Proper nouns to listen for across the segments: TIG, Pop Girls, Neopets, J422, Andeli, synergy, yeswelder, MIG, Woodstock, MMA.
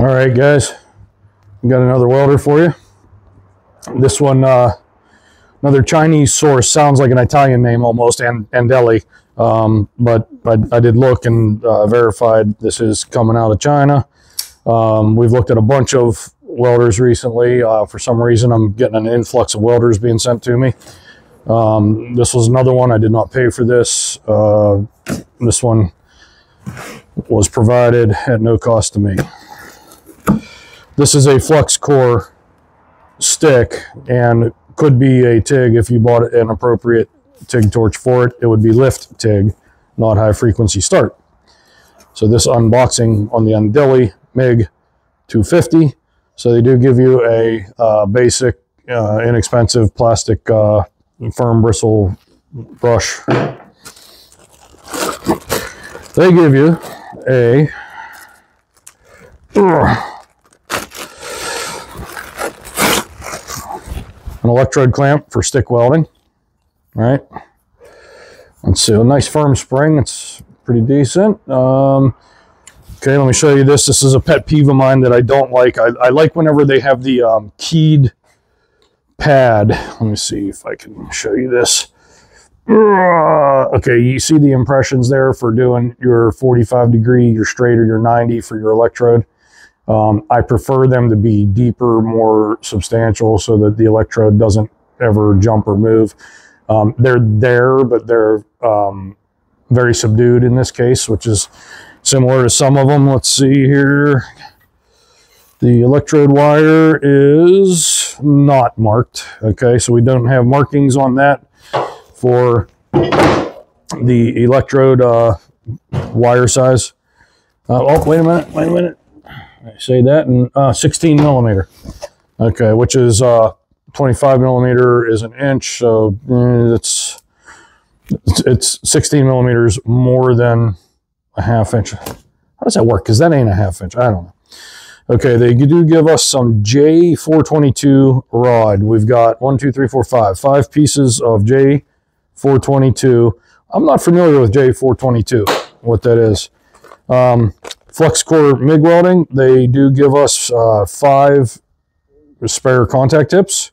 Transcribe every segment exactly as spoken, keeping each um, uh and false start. All right, guys, we got another welder for you. This one, uh, another Chinese source, sounds like an Italian name almost, and Andeli. Um, but I, I did look and uh, verified this is coming out of China. Um, we've looked at a bunch of welders recently. Uh, for some reason, I'm getting an influx of welders being sent to me. Um, this was another one. I did not pay for this. Uh, this one was provided at no cost to me. This is a flux core stick and could be a TIG if you bought an appropriate TIG torch for it. It would be lift TIG, not high frequency start. So this unboxing on the Andeli Mig two fifty. So they do give you a uh, basic, uh, inexpensive plastic uh, firm bristle brush. They give you a uh, an electrode clamp for stick welding. All right, let's see, a nice firm spring. It's pretty decent. Um, okay, let me show you this. This is a pet peeve of mine that I don't like. I, I like whenever they have the um, keyed pad. Let me see if I can show you this. Okay, you see the impressions there for doing your forty-five degree, your straight, or your ninety for your electrode. Um, I prefer them to be deeper, more substantial, so that the electrode doesn't ever jump or move. Um, they're there, but they're um, very subdued in this case, which is similar to some of them. Let's see here. The electrode wire is not marked. Okay, so we don't have markings on that for the electrode uh, wire size. Uh, oh, wait a minute, wait a minute. I say that, and uh, sixteen millimeter. Okay, which is uh, twenty-five millimeter is an inch, so it's it's sixteen millimeters more than a half inch. How does that work? Because that ain't a half inch. I don't know. Okay, they do give us some J four twenty-two rod. We've got one, two, three, four, five, five pieces of J four twenty-two. I'm not familiar with J four twenty-two. What that is. Um, Flux core MIG welding, they do give us uh, five spare contact tips.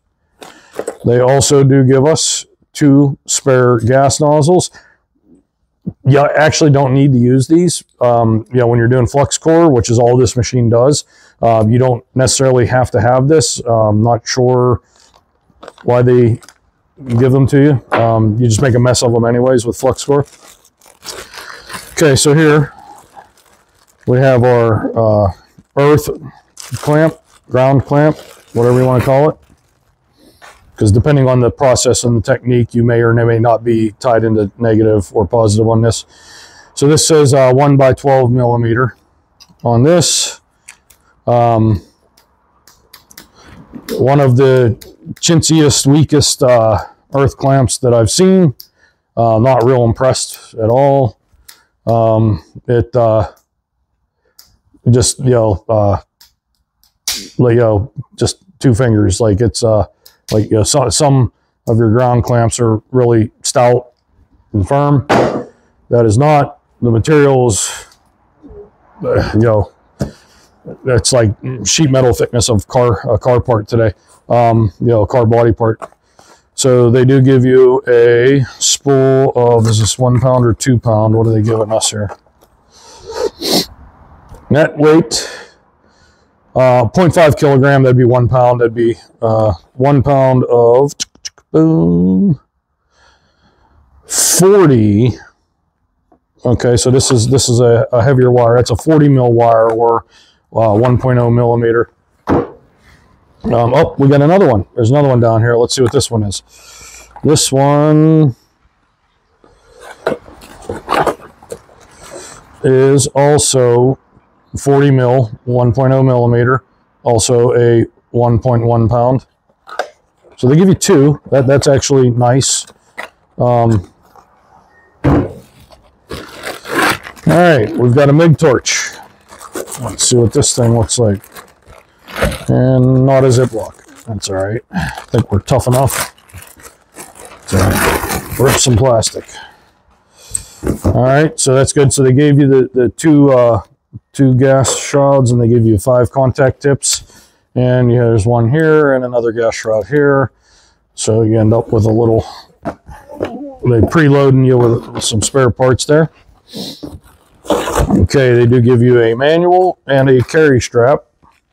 They also do give us two spare gas nozzles. You actually don't need to use these. Um, you know, when you're doing flux core, which is all this machine does, uh, you don't necessarily have to have this. I'm not sure why they give them to you. Um, you just make a mess of them anyways with flux core. Okay, so here we have our uh, earth clamp, ground clamp, whatever you want to call it. Because depending on the process and the technique, you may or may not be tied into negative or positive on this. So this says uh, one by twelve millimeter on this. Um, one of the chintziest, weakest uh, earth clamps that I've seen. Uh, not real impressed at all. Um, it... Uh, just you know uh like you know just two fingers, like it's uh like you know so, some of your ground clamps are really stout and firm. That is not the materials. Uh, you know that's like sheet metal thickness of car a car part today, um you know car body part. So they do give you a spool of, is this one pound or two pound? What are they giving us here? Net weight, uh, zero point five kilogram, that'd be one pound. That'd be uh, one pound of boom, forty. Okay, so this is this is a, a heavier wire. That's a forty mil wire, or uh, one point oh millimeter. Um, oh, we got another one. There's another one down here. Let's see what this one is. This one is also forty mil, one point oh millimeter, also a one point one pound. So they give you two. That, that's actually nice. Um, all right, we've got a MIG torch. Let's see what this thing looks like. And not a Ziploc. That's all right. I think we're tough enough to rip some plastic. All right, so that's good. So they gave you the, the two... Uh, two gas shrouds, and they give you five contact tips. And yeah, there's one here and another gas shroud here. So you end up with a little, they preloading you with some spare parts there. Okay, they do give you a manual and a carry strap.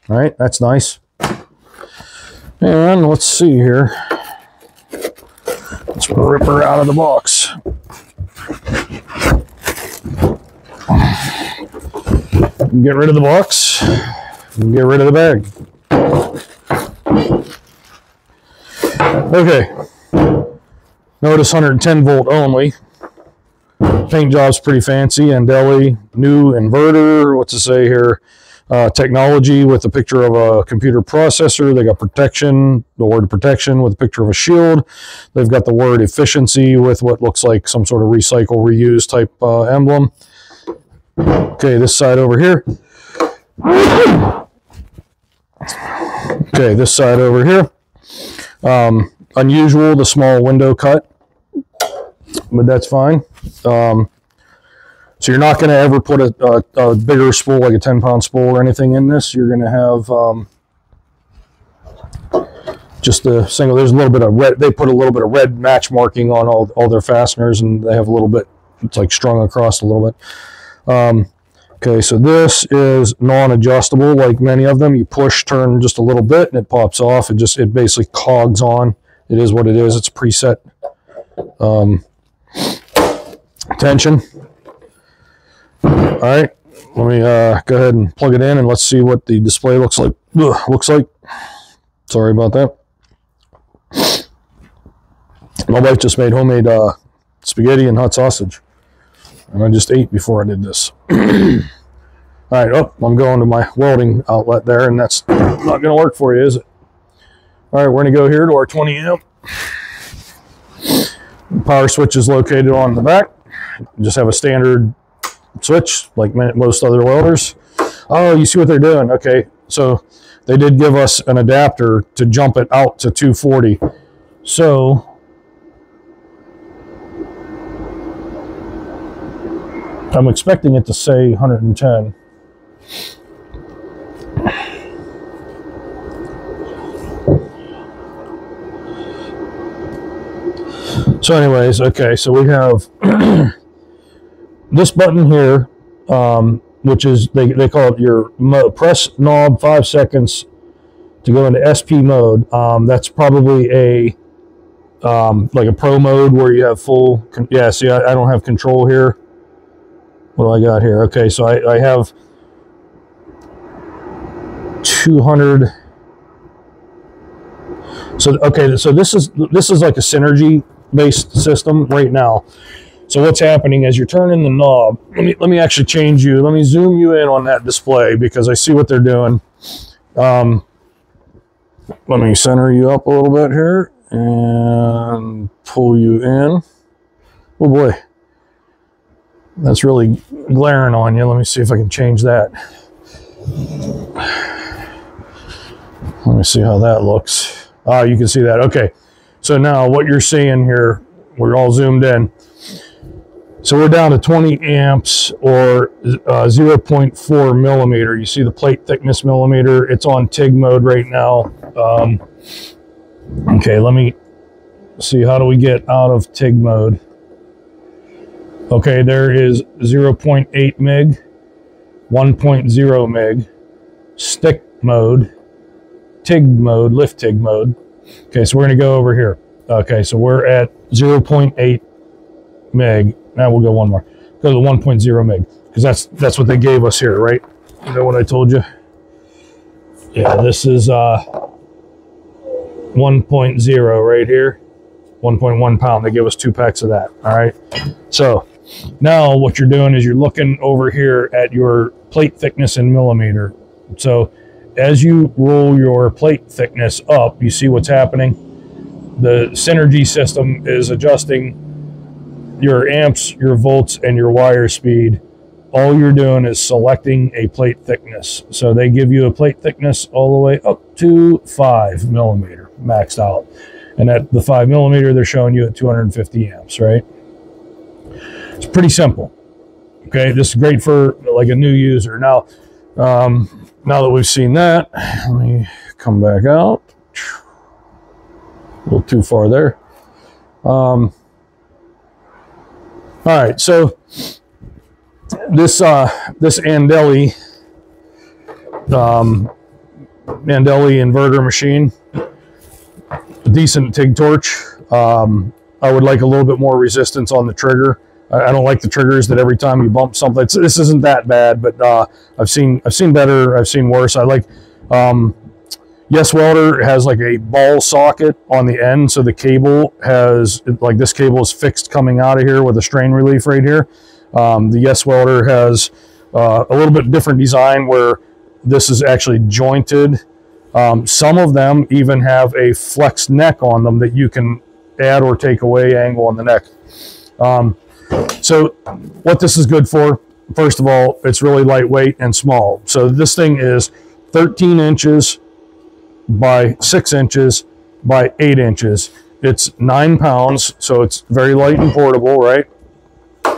All right, that's nice. And let's see here. Let's rip her out of the box. Get rid of the box and get rid of the bag. Okay, notice one hundred ten volt only. Paint job's pretty fancy. Andeli, new inverter. What to say here? Uh, technology with a picture of a computer processor. They got protection, the word protection with a picture of a shield. They've got the word efficiency with what looks like some sort of recycle, reuse type uh, emblem. Okay, this side over here. Okay, this side over here. Um, unusual, the small window cut, but that's fine. Um, So you're not going to ever put a, a, a bigger spool, like a ten pound spool or anything in this. You're going to have um, just a single, there's a little bit of red, they put a little bit of red match marking on all, all their fasteners, and they have a little bit, it's like strung across a little bit. Um, okay, so this is non-adjustable, like many of them. You push, turn just a little bit, and it pops off. It just, it basically cogs on. It is what it is. It's preset um, tension. All right, let me uh, go ahead and plug it in, and let's see what the display looks like. Ugh, looks like. Sorry about that. My wife just made homemade uh, spaghetti and hot sausage, and I just ate before I did this. All right, oh, I'm going to my welding outlet there, and that's not going to work for you, is it? All right, we're going to go here to our twenty amp. The power switch is located on the back. You just have a standard switch like most other welders. Oh, you see what they're doing. Okay, so they did give us an adapter to jump it out to two forty. So I'm expecting it to say one hundred ten. So anyways, okay, so we have this button here, um, which is, they, they call it your mo press knob five seconds to go into S P mode. Um, that's probably a, um, like a pro mode where you have full, con yeah, see, I, I don't have control here. What do I got here? Okay, so I, I have two hundred. So, okay, so this is, this is like a synergy based system right now. So what's happening as you're turning the knob, let me, let me actually change you. Let me zoom you in on that display because I see what they're doing. Um, let me center you up a little bit here and pull you in. Oh boy, that's really glaring on you. Let me see if I can change that. Let me see how that looks. Ah, you can see that. Okay. So now what you're seeing here, we're all zoomed in. So we're down to twenty amps or uh, zero point four millimeter. You see the plate thickness millimeter. It's on T I G mode right now. Um, okay, let me see. How do we get out of T I G mode? Okay, there is zero point eight mig, one point zero mig, stick mode, T I G mode, lift T I G mode. Okay, so we're going to go over here. Okay, so we're at zero point eight mig. Now we'll go one more. Go to the one point zero mig because that's that's what they gave us here, right? You know what I told you? Yeah, this is uh, one point zero right here, one point one pound. They gave us two packs of that. All right. So now what you're doing is you're looking over here at your plate thickness in millimeter. So as you roll your plate thickness up, you see what's happening. The synergy system is adjusting your amps, your volts, and your wire speed. All you're doing is selecting a plate thickness. So they give you a plate thickness all the way up to five millimeter maxed out. And at the five millimeter, they're showing you at two hundred fifty amps, right? It's pretty simple. Okay, this is great for like a new user. Now, um, now that we've seen that, let me come back out. A little too far there. Um, all right, so this uh, this Andeli um, Andeli inverter machine, a decent TIG torch. Um, I would like a little bit more resistance on the trigger. I don't like the triggers that every time you bump something. It's, this isn't that bad, but uh, I've seen I've seen better. I've seen worse. I like um, Yes Welder has like a ball socket on the end, so the cable has like this cable is fixed coming out of here with a strain relief right here. Um, the Yes Welder has uh, a little bit different design where this is actually jointed. Um, some of them even have a flex neck on them that you can add or take away angle on the neck. Um, So what this is good for, first of all, it's really lightweight and small. So this thing is thirteen inches by six inches by eight inches. It's nine pounds, so it's very light and portable, right?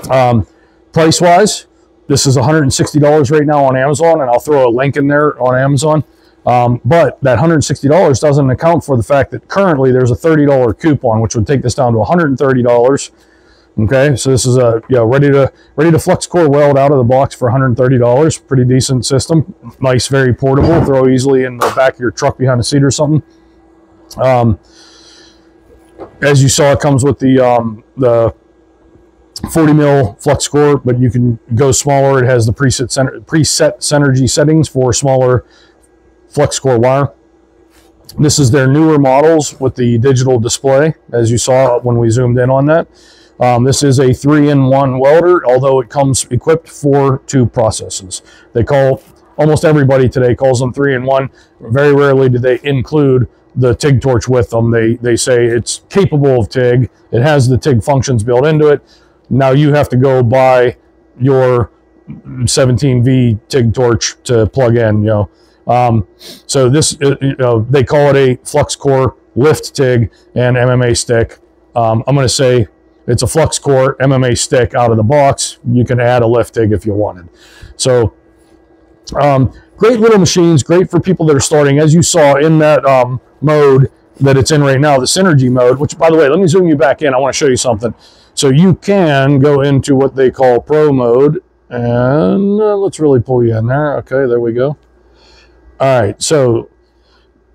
Um, price-wise, this is one hundred sixty dollars right now on Amazon, and I'll throw a link in there on Amazon. Um, but that one hundred sixty dollars doesn't account for the fact that currently there's a thirty dollar coupon, which would take this down to one hundred thirty dollars. Okay, so this is a yeah, ready to ready to flux core weld out of the box for one hundred thirty dollars. Pretty decent system, nice, very portable. Throw easily in the back of your truck behind a seat or something. Um, as you saw, it comes with the um, the forty mil flux core, but you can go smaller. It has the preset center, preset synergy settings for smaller flux core wire. This is their newer models with the digital display, as you saw when we zoomed in on that. Um, this is a three in one welder, although it comes equipped for two processes. They call, almost everybody today calls them three in one. Very rarely do they include the TIG torch with them. They, they say it's capable of TIG. It has the TIG functions built into it. Now you have to go buy your seventeen V TIG torch to plug in, you know. Um, so this, you know, they call it a flux core lift TIG and M M A stick. Um, I'm going to say it's a flux core M M A stick out of the box. You can add a lift TIG if you wanted. So um, great little machines, great for people that are starting. As you saw in that um, mode that it's in right now, the synergy mode, which by the way, let me zoom you back in. I want to show you something. So you can go into what they call pro mode, and uh, let's really pull you in there. Okay, there we go. All right, so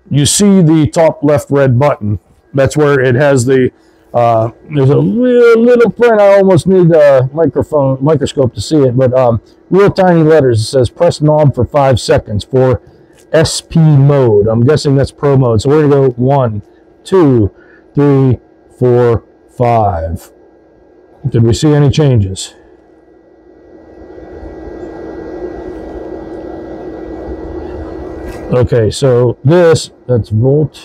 you see the top left red button. That's where it has the Uh, there's a real little print. I almost need a microphone microscope to see it, but um, real tiny letters. It says press knob for five seconds for S P mode. I'm guessing that's pro mode. So we're gonna go one, two, three, four, five. Did we see any changes? Okay, so this, that's volt.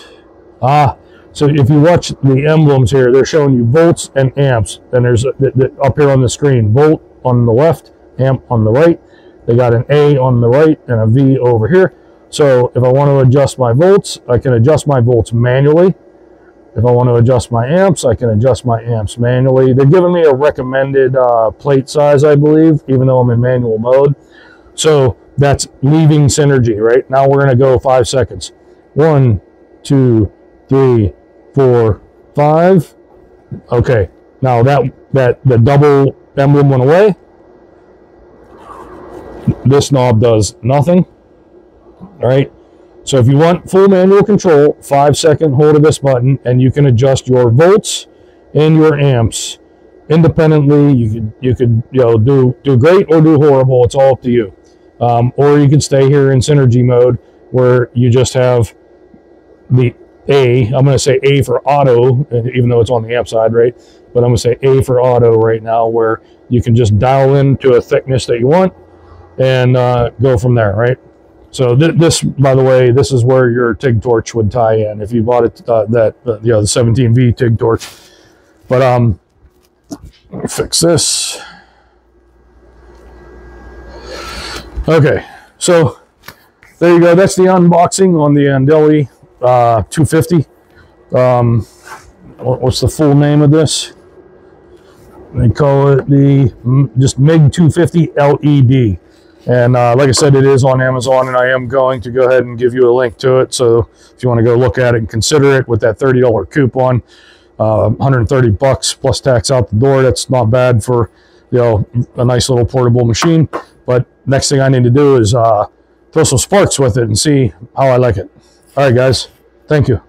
Ah. So if you watch the emblems here, they're showing you volts and amps. And there's a, the, the, up here on the screen, volt on the left, amp on the right. They got an A on the right and a V over here. So if I want to adjust my volts, I can adjust my volts manually. If I want to adjust my amps, I can adjust my amps manually. They're giving me a recommended uh, plate size, I believe, even though I'm in manual mode. So that's leaving synergy, right? Now we're going to go five seconds. One, two, three, four, five. Okay, now that that the double emblem went away. This knob does nothing. All right, so if you want full manual control, five second hold of this button, and you can adjust your volts and your amps independently. You could you could you know do do great or do horrible. It's all up to you. Um, or you can stay here in synergy mode where you just have the A, I'm going to say A for auto, even though it's on the amp side, right? But I'm going to say A for auto right now, where you can just dial into a thickness that you want and uh, go from there, right? So th this, by the way, this is where your TIG torch would tie in if you bought it, uh, that uh, you know, the seventeen V TIG torch. But um, let me fix this. Okay, so there you go. That's the unboxing on the Andeli uh two fifty. Um what's the full name of this? They call it the just Mig two fifty L E D. And uh, like I said, it is on Amazon, and I am going to go ahead and give you a link to it. So if you want to go look at it and consider it with that thirty dollar coupon, uh, one hundred thirty bucks plus tax out the door, that's not bad for, you know, a nice little portable machine. But next thing I need to do is uh, throw some sparks with it and see how I like it. All right, guys. Thank you.